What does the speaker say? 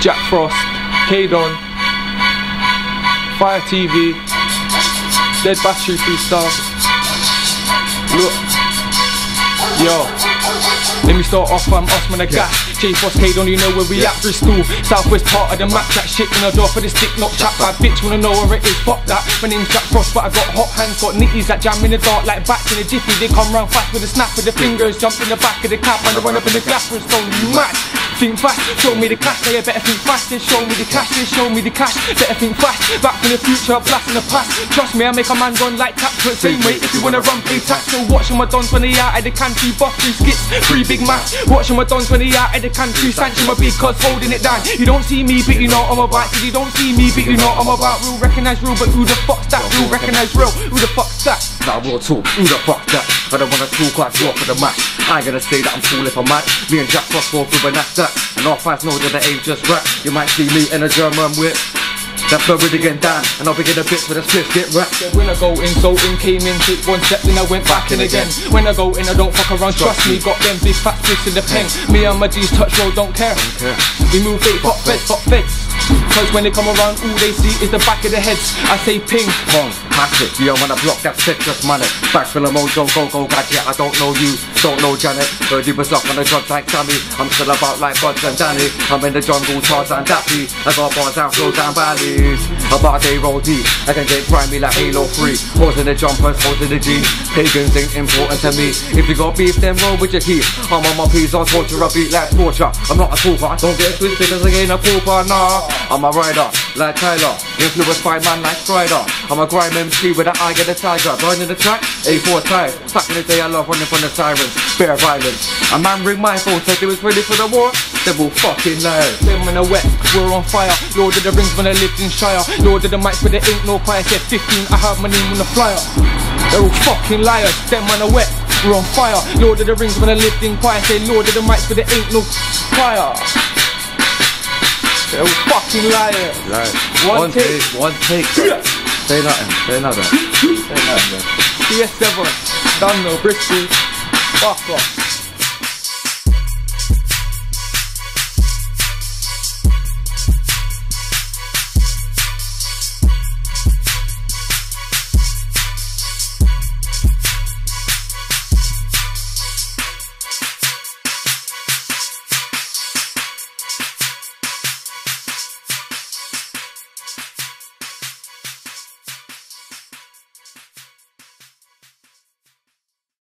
Jack Frost, K-Don, Fire TV, Dead Battery Freestyle. Look, yo, let me start off, I'm Osman Agash. J Boss K, don't you know where we at? Bristol, southwest part of the map. That shit in the door for this dick, not chat. Bad bitch, wanna know where it is? Fuck that. My name's Jack Frost, but I got hot hands, got nitties that jam in the dark like bats in a jiffy. They come round fast with a snap of the fingers, jump in the back of the cap, and I run up in the glass and stone. You mad? Think fast, show me the cash, now you better think fast. They show me the cash, they show me the cash. Better think fast, back in the future, blast in the past. Trust me, I make a man gone like tap to the same way. If you wanna run, pay tax. So watching my dons when they out at the can, three buff, three skits, three big macs. Watching my dons when they out at the can, three sanction my big cuz holding it down. You don't see me, but you know I'm about. Cause you don't see me, but you know I'm about. Real recognize real, but who the fuck's that? Real recognize real, who the fuck's that? Nah, real talk, who the fuck that? I don't wanna talk, I draw for the match. I ain't gonna say that I'm cool if I'm mad. Me and Jack Frost go through a NASDAQ. And our fans know that it ain't just rap. You might see me in a German whip. That's where we're getting down, and I'll begin a bit with a split, get wrapped. When I go in, Zoltan came in, took one step, then I went back in again. When I go in, I don't fuck around, trust me, got them big fat sticks in the pen. Me and my G's touch road, don't care. We move fake, fuck feds, fuck feds. Cause when they come around, all they see is the back of their heads. I say ping pong, pass it. You don't wanna block that shit, just man it. Back for the mojo, go go gadget. I don't know you, don't know Janet. Heard you was up on the drugs like Sammy. I'm still about like Buds and Danny. I'm in the jungle, Taz and Daffy. I got bars down, flows down valleys. About they roll deep, I can get grimy like Halo 3. Holes in the jumpers, holes in the jeans. Pagans ain't important to me. If you got beef, then roll with your key. I'm on my P's, I'll torture a beat like torture. I'm not a talker, don't get twisted cause I ain't a pauper, nah. I'm a rider, like Tyler, influenced by man like Strider. I'm a grime MC with an eye of the tiger. Burning the track, A4 type. Back in the day I love running from the sirens, bare violence. A man ring my phone, said he was ready for the war. They will fucking lie. Them in the wet, we're on fire. Lord of the rings when I lived in Shire. Lord of the mics but there ain't no fire. Said 15, I have my name on the flyer. They're all fucking liars, them in the wet, we're on fire. Lord of the rings when I lived in choir. Say Lord of the mics but there ain't no fire. They're all fucking liars. Right. One take. Yeah. Say nothing. Yes, Devon. Done no Bristy. Fuck off.